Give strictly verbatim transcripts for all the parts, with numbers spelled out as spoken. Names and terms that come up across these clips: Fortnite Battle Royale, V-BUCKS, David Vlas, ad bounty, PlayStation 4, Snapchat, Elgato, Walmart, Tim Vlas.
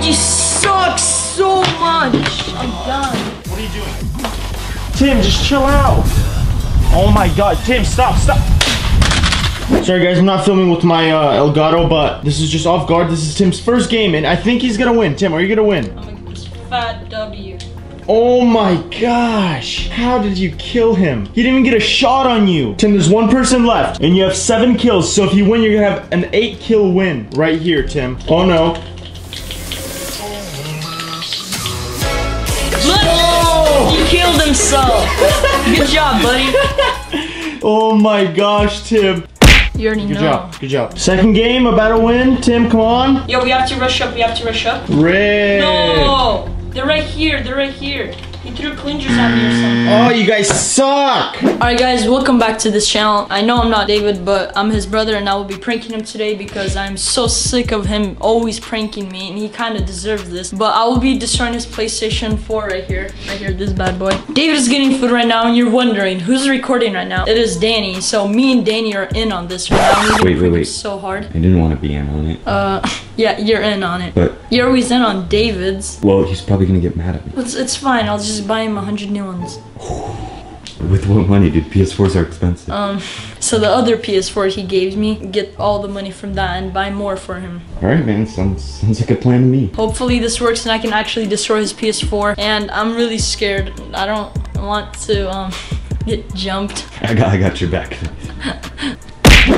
It just sucks so much. I'm done. What are you doing? Tim, just chill out. Oh my god, Tim, stop, stop. Sorry guys, I'm not filming with my uh, Elgato, but this is just off guard. This is Tim's first game, and I think he's gonna win. Tim, are you gonna win? I'm gonna get a fat W. Oh my gosh. How did you kill him? He didn't even get a shot on you. Tim, there's one person left, and you have seven kills. So if you win, you're gonna have an eight kill win right here, Tim. Oh no. Look! Oh! He killed himself. Good job, buddy. Oh my gosh, Tim. You already know. Good job, good job. Second game, about to win. Tim, come on. Yo, we have to rush up, we have to rush up. Rick. No, they're right here, they're right here. You threw clingers at me or something. Oh, you guys suck. All right, guys, welcome back to this channel. I know I'm not David, but I'm his brother, and I will be pranking him today because I'm so sick of him always pranking me, and he kind of deserves this. But I will be destroying his PlayStation four right here. Right here, this bad boy. David is getting food right now, and you're wondering, who's recording right now? It is Danny, so me and Danny are in on this right now. We wait, wait, wait. So hard. I didn't want to be in on it. Uh... Yeah, you're in on it. But you're always in on David's. Well, he's probably gonna get mad at me. It's, it's fine. I'll just buy him a hundred new ones. With what money, dude? P S fours are expensive. Um, so the other P S four he gave me, get all the money from that and buy more for him. All right, man. Sounds sounds like a plan to me. Hopefully this works and I can actually destroy his P S four. And I'm really scared. I don't want to um get jumped. I got I got your back.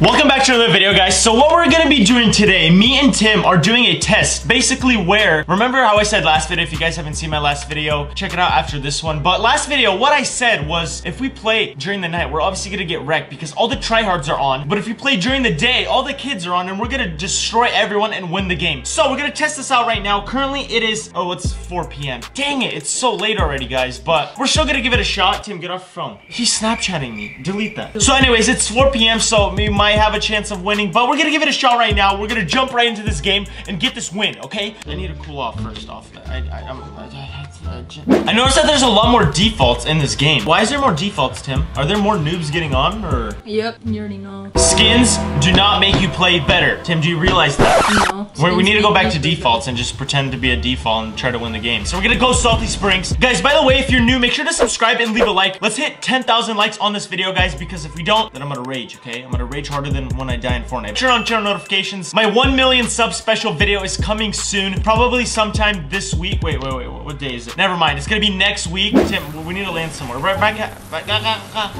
Welcome back to another video, guys. So what we're gonna be doing today, me and Tim are doing a test, basically where, remember how I said last video, if you guys haven't seen my last video, check it out after this one. But last video, what I said was, if we play during the night, we're obviously gonna get wrecked because all the tryhards are on, but if you play during the day, all the kids are on and we're gonna destroy everyone and win the game. So we're gonna test this out right now. Currently it is, oh, it's four P M Dang it, it's so late already, guys, but we're still gonna give it a shot. Tim, get off your phone. He's Snapchatting me. Delete that. So anyways, it's four P M, so me, my have a chance of winning, but we're gonna give it a shot right now. We're gonna jump right into this game and get this win, okay? I need to cool off first off. I, I, I'm, I, I, I noticed that there's a lot more defaults in this game. Why is there more defaults, Tim? Are there more noobs getting on, or? Yep, you already know. Skins do not make you play better. Tim, do you realize that? No. We're, we need to go back to defaults and just pretend to be a default and try to win the game. So we're gonna go Salty Springs. Guys, by the way, if you're new, make sure to subscribe and leave a like. Let's hit ten thousand likes on this video, guys, because if we don't, then I'm gonna rage, okay? I'm gonna rage harder than when I die in Fortnite. Turn on channel notifications. My one million sub special video is coming soon, probably sometime this week. Wait, wait, wait, what day is it? Never mind, it's gonna be next week. Tim, we need to land somewhere. Right back.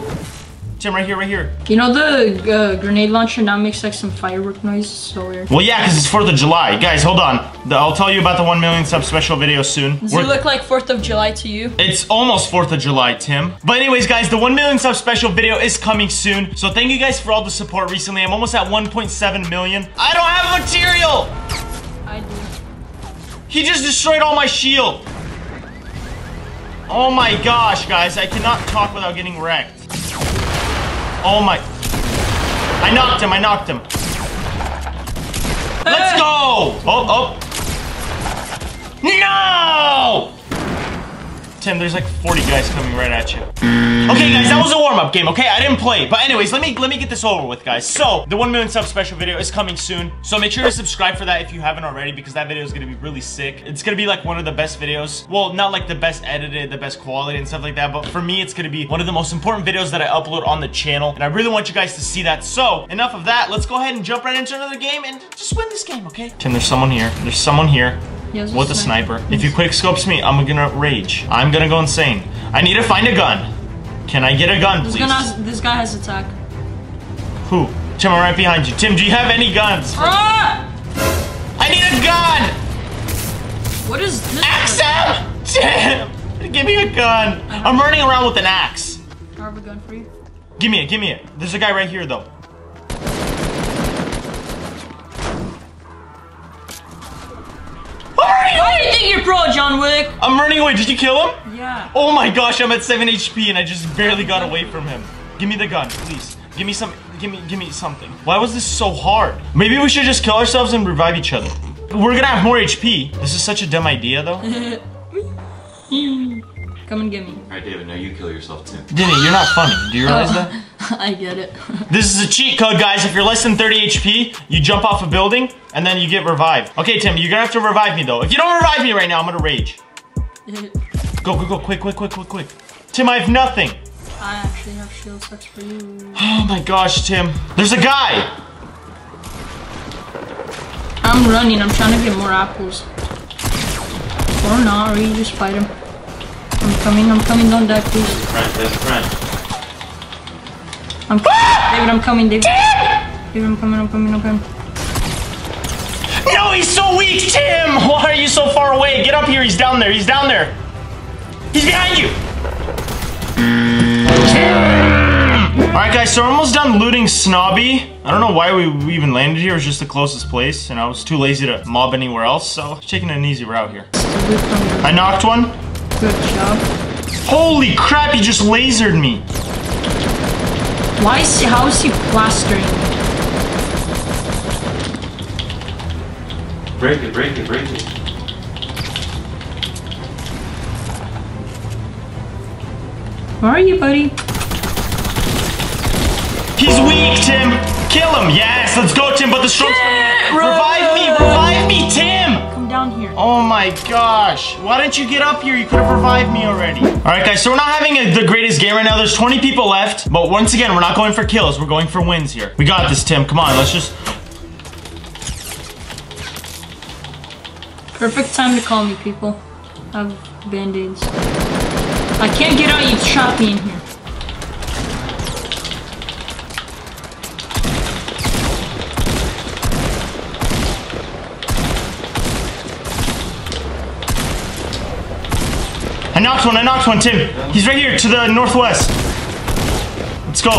Tim, right here, right here. You know the uh, grenade launcher now makes like some firework noise, so weird. Well, yeah, because it's fourth of July. Guys, hold on. The, I'll tell you about the one million sub special video soon. Does We're, it look like fourth of July to you? It's almost fourth of July, Tim. But anyways, guys, the one million sub special video is coming soon. So thank you guys for all the support recently. I'm almost at one point seven million. I don't have material! I do. He just destroyed all my shield. Oh my gosh, guys. I cannot talk without getting wrecked. Oh my. I knocked him, I knocked him. Let's go! Oh, oh. No! Tim, there's like forty guys coming right at you. Okay, guys, that was a warm-up game, okay? I didn't play. But anyways, let me let me get this over with, guys. So, the one million sub special video is coming soon. So make sure to subscribe for that if you haven't already, because that video is gonna be really sick. It's gonna be like one of the best videos. Well, not like the best edited, the best quality and stuff like that, but for me, it's gonna be one of the most important videos that I upload on the channel, and I really want you guys to see that. So, enough of that. Let's go ahead and jump right into another game and just win this game, okay? Tim, there's someone here. There's someone here. Yeah, with a sniper. sniper. If you quick scopes me, I'm gonna rage. I'm gonna go insane. I need to find a gun. Can I get a gun, please? This, gonna, this guy has attack. Who? Tim, I'm right behind you. Tim, do you have any guns? Ah! I need a gun! What is this? Axe him! Tim! Give me a gun. I'm running around with an axe. I have a gun for you. Give me it, give me it. There's a guy right here, though. Why do you think you're pro, John Wick? I'm running away. Did you kill him? Yeah. Oh my gosh, I'm at seven H P and I just barely got away from him. Give me the gun, please. Give me some. Give me. Give me something. Why was this so hard? Maybe we should just kill ourselves and revive each other. We're gonna have more H P. This is such a dumb idea, though. Come and get me. All right, David. Now you kill yourself too. Diddy, you're not funny. Do you realize uh, that? I get it. This is a cheat code, guys. If you're less than thirty H P, you jump off a building and then you get revived. Okay, Tim, you're gonna have to revive me though. If you don't revive me right now, I'm gonna rage. Go, go, go, quick, quick, quick, quick, quick. Tim, I have nothing. I actually have shield sets for you. Oh my gosh, Tim. There's a guy. I'm running, I'm trying to get more apples. Or not, or you just fight him. I'm coming, I'm coming, don't die, please. There's a friend, there's a friend. I'm coming, David, I'm coming, David. David, I'm coming, I'm coming, I'm coming. No, he's so weak, Tim! Why are you so far away? Get up here, he's down there, he's down there. He's behind you! Alright guys, so we're almost done looting Snobby. I don't know why we, we even landed here. It was just the closest place and I was too lazy to mob anywhere else, so taking an easy route here. I knocked one. Good job. Holy crap, he just lasered me. Why is he, how is he plastering? Break it, break it, break it. Where are you, buddy? He's weak, Tim. Kill him. Yes, let's go, Tim. But the strokes. Yeah, revive me, revive me, Tim. Come down here. Oh my gosh. Why didn't you get up here? You could have revived me already. All right, guys. So we're not having a, the greatest game right now. There's twenty people left. But once again, we're not going for kills. We're going for wins here. We got this, Tim. Come on. Let's just. Perfect time to call me, people. I have band-aids. I can't get out, you shot me in here. I knocked one, I knocked one, Tim. He's right here, to the northwest. Let's go.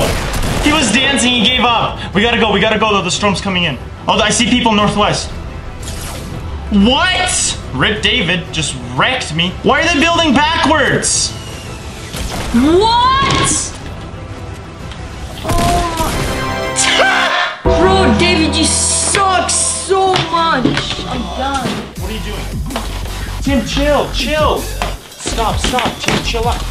He was dancing, he gave up. We gotta go, we gotta go though, the storm's coming in. Oh, I see people northwest. What? Rip David just wrecked me. Why are they building backwards? What? Oh. Bro, David, you suck so much. I'm done. What are you doing? Tim, chill, chill. Stop, stop, Tim, chill out.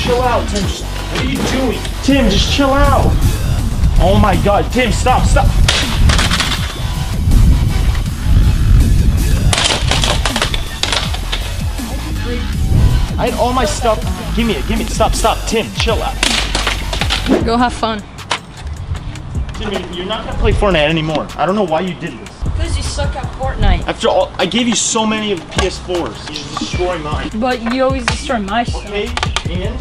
Chill out, Tim. Just, what are you doing? Tim, just chill out. Oh my God, Tim, stop, stop. I had all my stuff. Give me it, give me it. Stop, stop. Tim, chill out. Go have fun. Tim, you're not going to play Fortnite anymore. I don't know why you did this. Because you suck at Fortnite. After all, I gave you so many of the P S fours. You just destroy mine. But you always destroy my stuff. Okay, and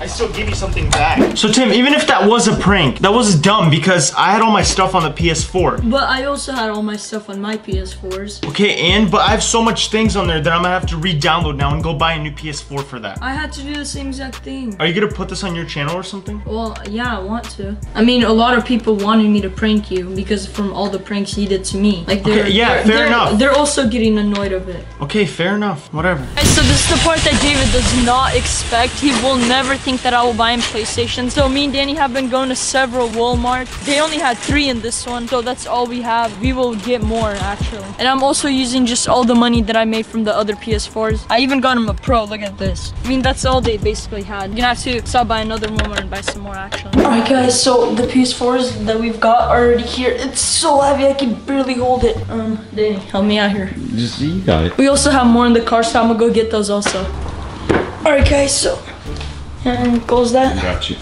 I still give you something back. So Tim, even if that was a prank, that was dumb because I had all my stuff on the P S four. But I also had all my stuff on my P S fours. Okay, and but I have so much things on there that I'm gonna have to re-download now and go buy a new P S four for that. I had to do the same exact thing. Are you gonna put this on your channel or something? Well, yeah, I want to. I mean, a lot of people wanted me to prank you because from all the pranks you did to me. Like, they're, okay, yeah, they're, fair they're, enough. They're also getting annoyed of it. Okay, fair enough, whatever. Right, so this is the part that David does not expect. He will never think that I will buy him PlayStation. So me and Danny have been going to several Walmart. They only had three in this one, so that's all we have. We will get more actually. And I'm also using just all the money that I made from the other P S fours. I even got him a Pro, look at this. I mean, that's all they basically had. You're gonna have to stop by another Walmart and buy some more actually. All right guys, so the P S fours that we've got are already here. It's so heavy, I can barely hold it. Um, Danny, help me out here. Just, you got it. We also have more in the car, so I'm gonna go get those also. All right guys, so. And goes that. Got you.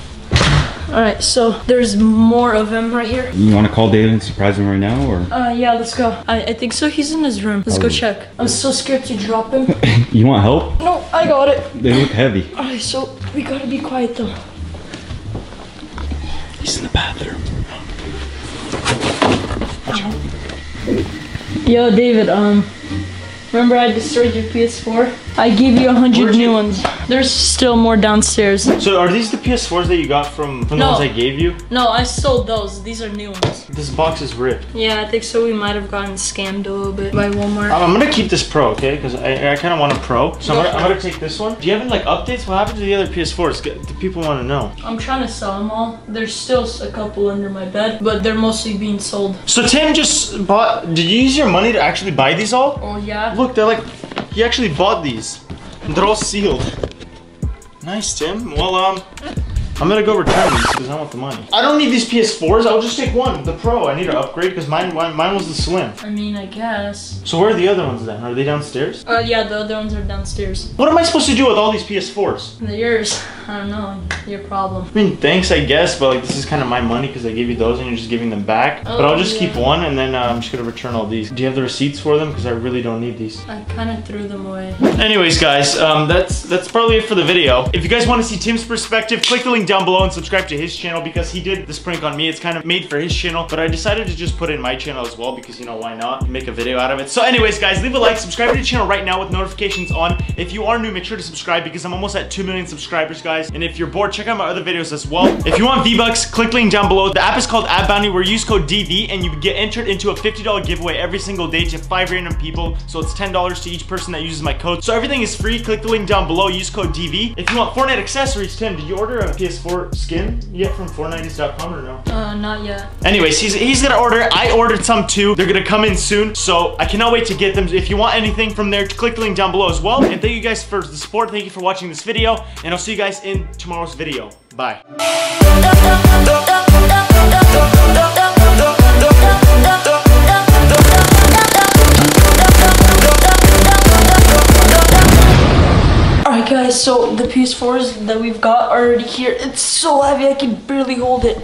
All right, so there's more of him right here. You want to call David and surprise him right now, or? Uh, yeah, let's go. I, I think so. He's in his room. Let's I'll go check. I'm so scared to drop him. You want help? No, I got it. They look heavy. All right, so we gotta be quiet though. He's in the bathroom. Ow. Yo, David. Um. Remember I destroyed your P S four? I gave you a hundred new ones. There's still more downstairs. So are these the P S fours that you got from, from no. the ones I gave you? No, I sold those. These are new ones. This box is ripped. Yeah, I think so. We might have gotten scammed a little bit by Walmart. Um, I'm going to keep this Pro, okay? Because I, I kind of want a Pro. So I'm going to take this one. Do you have any like updates? What happened to the other P S fours? The people want to know. I'm trying to sell them all. There's still a couple under my bed, but they're mostly being sold. So Tim just bought... Did you use your money to actually buy these all? Oh, yeah. Look, they're like... He actually bought these. They're all sealed. Nice, Tim. Well, um, I'm gonna go return these because I want the money. I don't need these P S fours. I'll just take one, the Pro. I need to upgrade because mine, mine mine was the Slim. I mean, I guess. So where are the other ones then? Are they downstairs? Uh, yeah, the other ones are downstairs. What am I supposed to do with all these P S fours? They're yours. I don't know. Your problem. I mean, thanks, I guess, but like this is kind of my money because I gave you those and you're just giving them back. Oh, but I'll just yeah. keep one and then uh, I'm just gonna return all these. Do you have the receipts for them? Because I really don't need these. I kind of threw them away. Anyways, guys, um, that's that's probably it for the video. If you guys want to see Tim's perspective, click the link down below and subscribe to his channel because he did this prank on me. It's kind of made for his channel, but I decided to just put it in my channel as well because, you know, why not make a video out of it. So anyways, guys, leave a like, subscribe to the channel right now with notifications on. If you are new, make sure to subscribe because I'm almost at two million subscribers, guys. And if you're bored, check out my other videos as well. If you want V bucks, click the link down below. The app is called Ad Bounty where you use code D V and you get entered into a fifty dollar giveaway every single day to five random people. So it's ten dollars to each person that uses my code. So everything is free. Click the link down below. Use code D V. If you want Fortnite accessories, Tim, did you order a P S four skin yet from four nineties dot com or no? Uh, not yet. Anyways, he's, he's gonna order. I ordered some too. They're gonna come in soon. So I cannot wait to get them. If you want anything from there, click the link down below as well. And thank you guys for the support. Thank you for watching this video. And I'll see you guys in tomorrow's video. Bye. Alright guys, so the P S fours that we've got are already here. It's so heavy, I can barely hold it.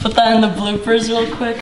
Put that in the bloopers real quick.